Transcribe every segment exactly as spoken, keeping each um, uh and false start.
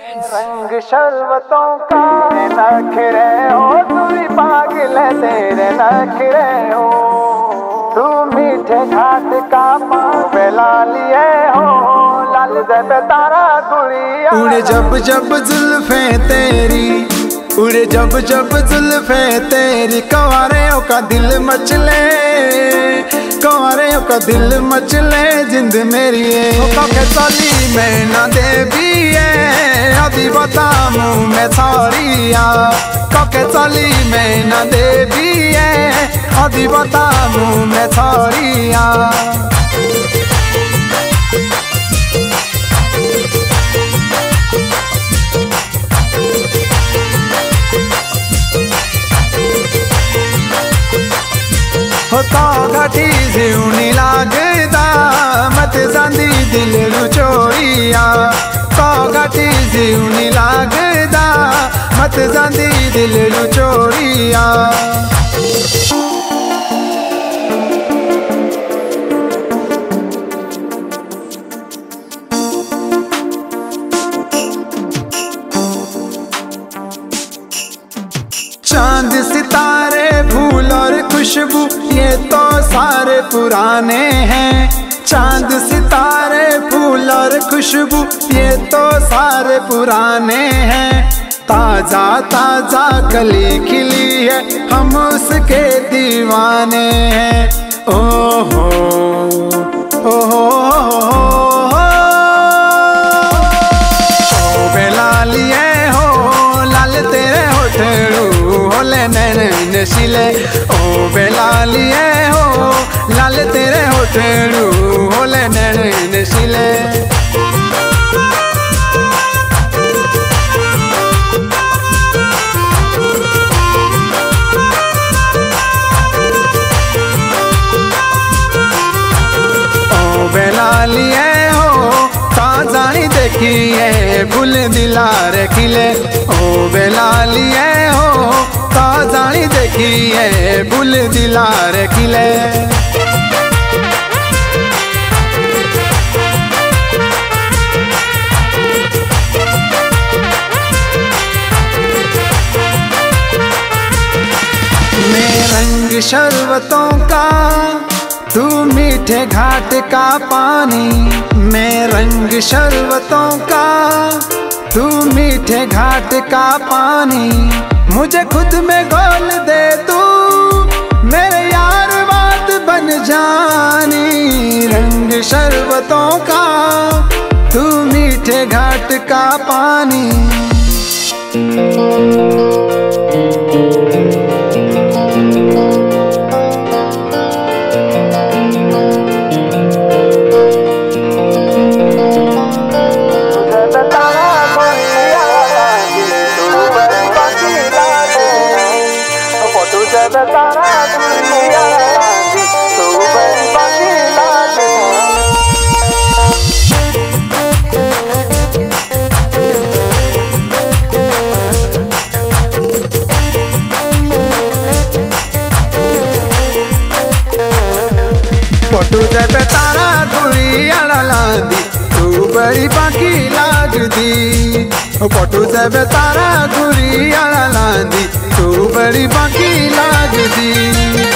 रंग शरबतों का नखरे हो, तुरी पागल तेरे नखरे हो, तू मीठे घाट का पाव लालिए हो, लाल जब तारा गुड़िया उड़े जब जब जुल्फे तेरी, उड़े जब जब जुल्फे तेरी, कंवारियों का दिल मचले, कंवारियों का दिल मचले जिंद मेरी सॉरी मैं ना देवी है अभी बताऊं मैं सॉरिया, कके चली मैं न देवी है अभी बताऊं मैं सॉरिया। हो तो घटी जीवनी लागदा मत जांदी दिल नु चोरिया, घटी जीवनी लागदा मत जांदी दिल नु चोरिया। चांद सितारे फूल और खुशबू ये तो सारे पुराने हैं, चांद सितारे फूल और खुशबू ये तो सारे पुराने हैं, ताजा ताजा कली खिली है हम उसके दीवाने हैं। ओहो ओहो शोभे लालिए हो, लाल तेरे होठरू होले नैने नशीले, ओ बे लालिए हो, लाल तेरे होठरू होले नैने नशीले। लालिए हो ताजानी देखिए फूल दिलारे खिले, ओ बेलालिए हो ताजानी देखिए फूल दिलारे खिले। मैं रंग शरबतों का तू मीठे घाट का पानी, मैं रंग शरबतों का तू मीठे घाट का पानी, मुझे खुद में घोल दे तू मेरे यार बात बन जानी। रंग शरबतों का तू मीठे घाट का पानी, पटू जब तारा गुड़िया लादी तू बड़ी बाकी लागदी, पटू जब तारा गुड़िया लादी तू बड़ी बाकी लागदी।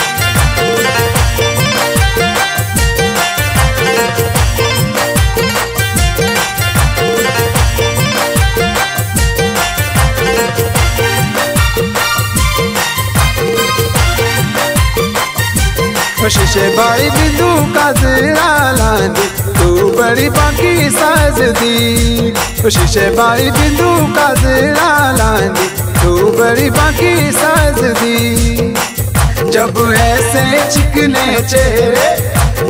शीशे बाई बिंदु का जरा लादी तू बड़ी बाकी साज दी, शीशे बाई बिंदु का जरा लादी तू बड़ी बाकी साज दी। जब ऐसे चिकने चेहरे,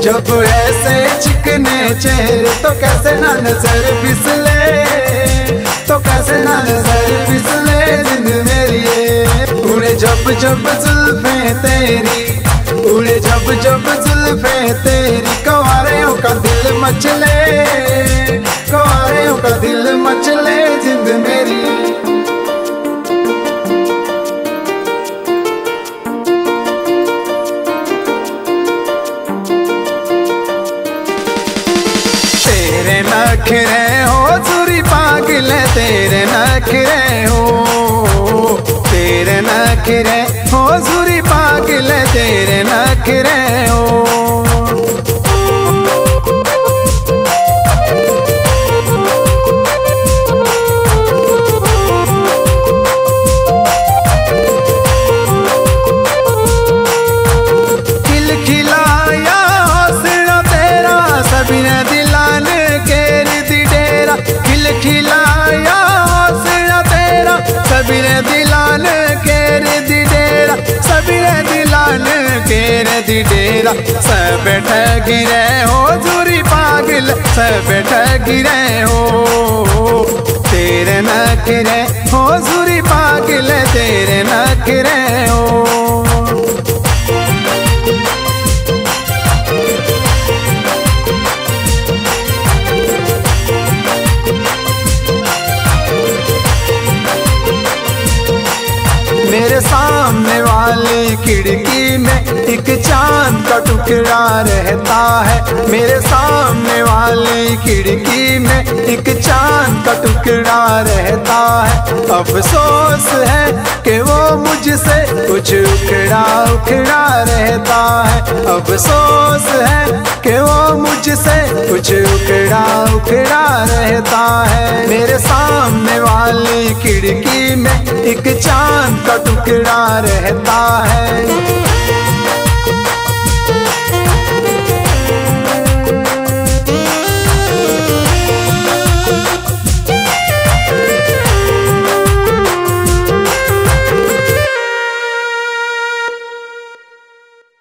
जब ऐसे चिकने चेहरे तो कैसे ना नजर फिसले, तो कैसे ना नजर फिसले जिंद मेरी। उड़े जब जब जुल्फें तेरी, उड़े जब जब जुल्फे तेरी, कंवारियों का दिल मचले, कंवारियों का दिल मचले जिंद मेरी। तेरे नखरे हो तुरी पागल तेरे नखरे हो, तेरे नखरे हो जुरी पागल तेरे नखरे हो। डेरा सब ठगिरे हो झूरी पागल सब ठगिरे हो, तेरे नखरे हो झूरी पागल तेरे नखरे हो। मेरे सामने वाली खिड़की में एक चांद का टुकड़ा रहता है, मेरे सामने वाली खिड़की में एक चांद का टुकड़ा रहता है। अफसोस है कि वो मुझसे कुछ उखड़ा उखड़ा रहता है, अफसोस है कि वो मुझसे कुछ उखड़ा उखड़ा रहता है। मेरे सामने वाली खिड़की में एक चांद का टुकड़ा रहता है।